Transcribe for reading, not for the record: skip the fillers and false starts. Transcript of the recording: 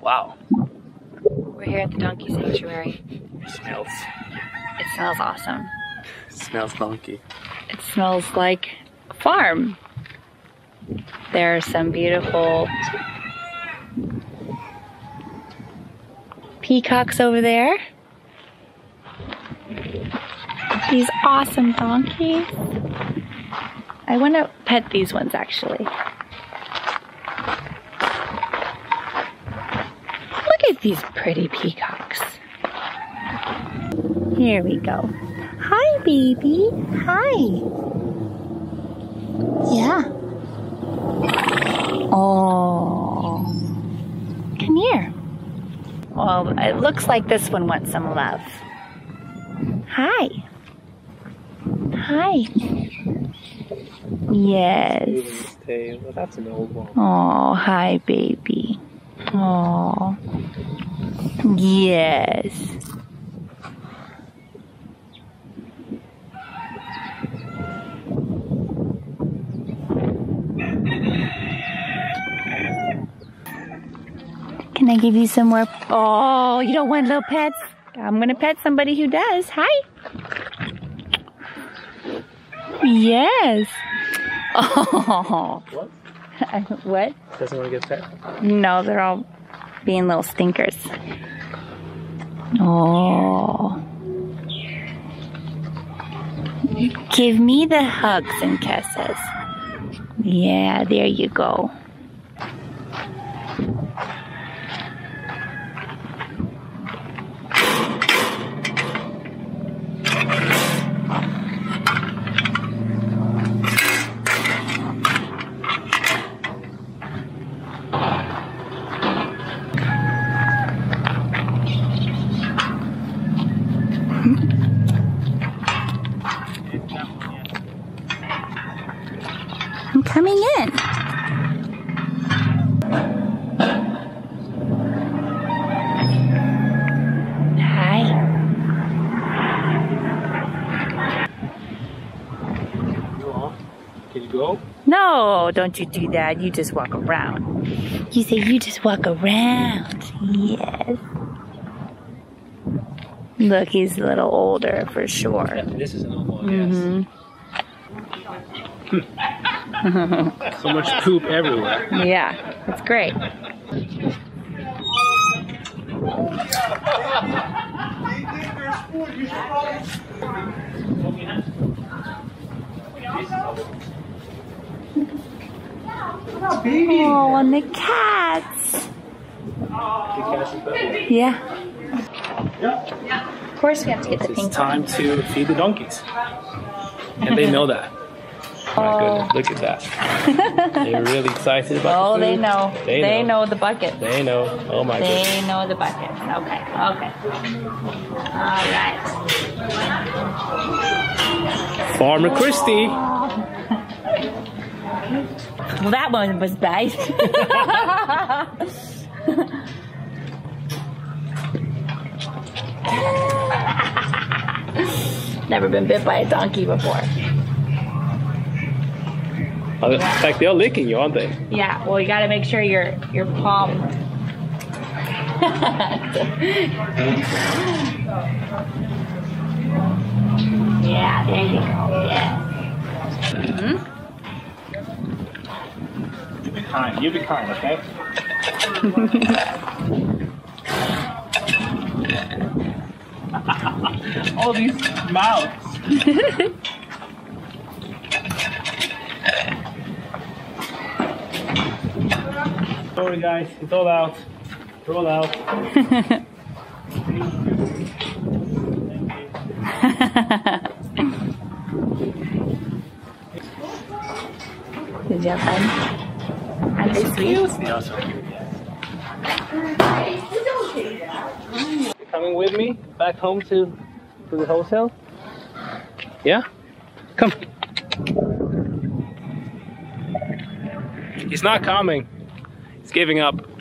Wow. We're here at the Donkey Sanctuary. It smells. It smells awesome. It smells donkey. It smells like a farm. There are some beautiful peacocks over there. These awesome donkeys. I want to pet these ones actually. Look at these pretty peacocks. Here we go. Hi, baby. Hi. Yeah. Oh. Come here. Well, it looks like this one wants some love. Hi. Hi. Yes. That's an old one. Oh, hi, baby. Oh. Yes. Can I give you some more? Oh, you don't want little pets? I'm gonna pet somebody who does. Hi. Yes. Oh. What? What? Doesn't want to get pet? No, they're all being little stinkers. Oh. Give me the hugs and kisses. Yeah, there you go. I'm coming in. Hi. Did you go? No, don't you do that. You just walk around. You say you just walk around. Yes. Look, he's a little older for sure. Yeah, this is an old one, yes. So much poop everywhere. Yeah, that's great. Oh, and the cats. Yeah. Of course we have to get the pink. It's time to feed the donkeys. And they know that. Oh my goodness, look at that. They're really excited about the food. Oh, they know the bucket. They know. Oh my goodness. They know the bucket. Okay, okay. Alright. Farmer Christie. Well, that one was nice. Never been bit by a donkey before. In fact, they're licking you, aren't they? Yeah. Well, you got to make sure your palm. Yeah. There you go. Yeah. Mm-hmm. You be kind. You be kind. Okay. All these mouths. Sorry guys, it's all out. It's all out. Did you have fun? Are they sweet? They are so cute, yes. You're coming with me back home to the hotel? Yeah? Come. He's not coming. He's giving up.